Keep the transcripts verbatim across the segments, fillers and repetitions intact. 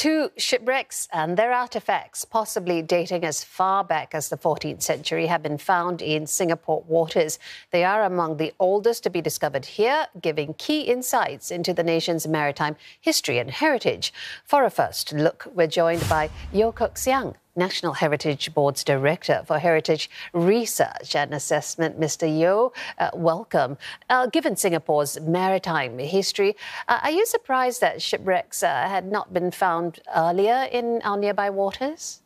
Two shipwrecks and their artefacts, possibly dating as far back as the fourteenth century, have been found in Singapore waters. They are among the oldest to be discovered here, giving key insights into the nation's maritime history and heritage. For a first look, we're joined by Yeo Kirk Siang, National Heritage Board's Director for Heritage Research and Assessment. Mister Yeo, uh, welcome. Uh, given Singapore's maritime history, uh, are you surprised that shipwrecks uh, had not been found earlier in our nearby waters?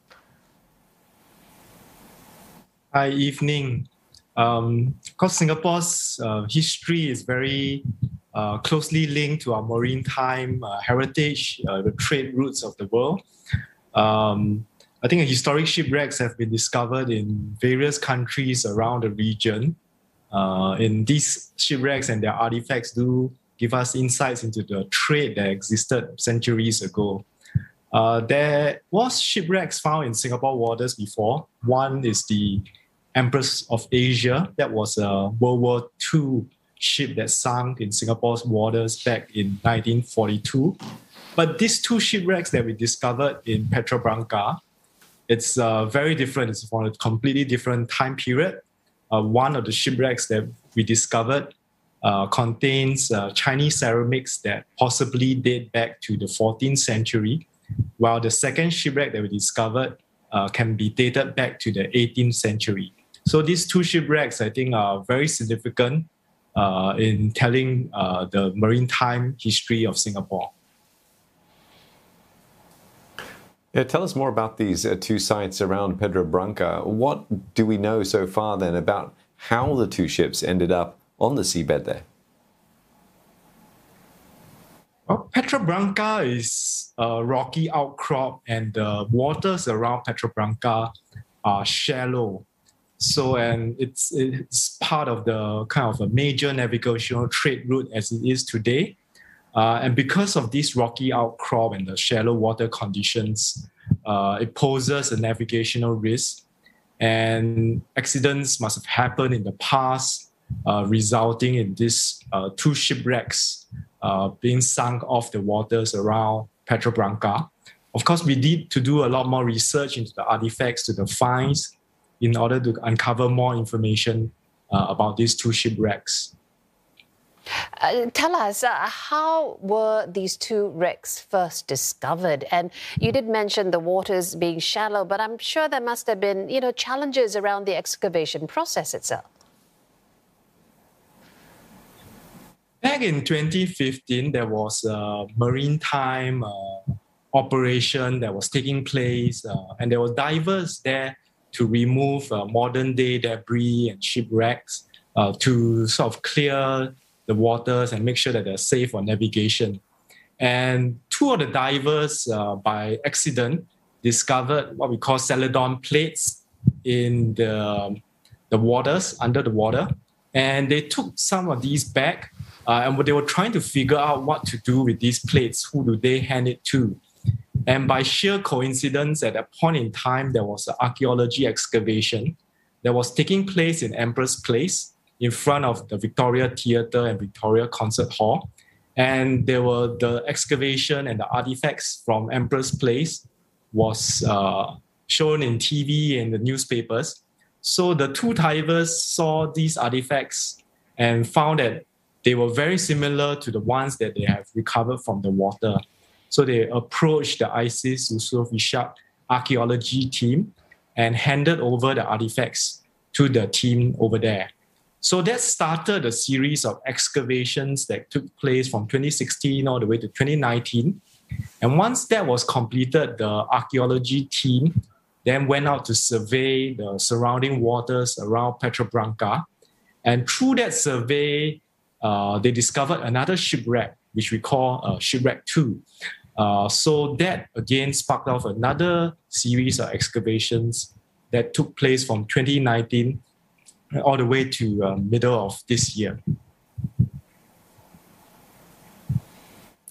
Hi, evening. Um, of course, Singapore's uh, history is very uh, closely linked to our maritime uh, heritage, uh, the trade routes of the world. Um, I think historic shipwrecks have been discovered in various countries around the region. Uh, and these shipwrecks and their artifacts do give us insights into the trade that existed centuries ago. Uh, there was shipwrecks found in Singapore waters before. One is the Empress of Asia. That was a World War Two ship that sunk in Singapore's waters back in nineteen forty-two. But these two shipwrecks that we discovered in Pedra Branca, it's uh, very different. It's from a completely different time period. Uh, one of the shipwrecks that we discovered uh, contains uh, Chinese ceramics that possibly date back to the fourteenth century, while the second shipwreck that we discovered uh, can be dated back to the eighteenth century. So these two shipwrecks, I think, are very significant uh, in telling uh, the maritime history of Singapore. Yeah, tell us more about these uh, two sites around Pedra Branca. What do we know so far then about how the two ships ended up on the seabed there? Well, Pedra Branca is a rocky outcrop, and the waters around Pedra Branca are shallow. So, and it's, it's part of the kind of a major navigational trade route as it is today. Uh, and because of this rocky outcrop and the shallow water conditions, uh, it poses a navigational risk. And accidents must have happened in the past, uh, resulting in these uh, two shipwrecks uh, being sunk off the waters around Pedra Branca. Of course, we need to do a lot more research into the artifacts, to the finds, in order to uncover more information uh, about these two shipwrecks. Uh, tell us, uh, how were these two wrecks first discovered? And you did mention the waters being shallow, but I'm sure there must have been, you know, challenges around the excavation process itself. Back in twenty fifteen, there was a maritime uh, operation that was taking place, uh, and there were divers there to remove uh, modern-day debris and shipwrecks uh, to sort of clear the waters and make sure that they're safe for navigation. And two of the divers, uh, by accident, discovered what we call celadon plates in the, the waters, under the water. And they took some of these back, uh, and they were trying to figure out what to do with these plates. Who do they hand it to? And by sheer coincidence, at that point in time, there was an archaeology excavation that was taking place in Empress Place, in front of the Victoria Theatre and Victoria Concert Hall. And there were the excavation and the artifacts from Empress Place was uh, shown in T V and the newspapers. So the two divers saw these artifacts and found that they were very similar to the ones that they have recovered from the water. So they approached the ISIS-Yusof Ishak archaeology team and handed over the artifacts to the team over there. So that started a series of excavations that took place from twenty sixteen all the way to twenty nineteen. And once that was completed, the archaeology team then went out to survey the surrounding waters around Pedra Branca. And through that survey, uh, they discovered another shipwreck, which we call uh, Shipwreck two. Uh, so that, again, sparked off another series of excavations that took place from twenty nineteen all the way to uh, middle of this year.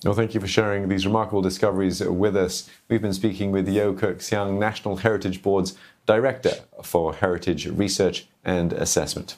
Well, thank you for sharing these remarkable discoveries with us. We've been speaking with Yeo Kirk Siang, National Heritage Board's Director for Heritage Research and Assessment.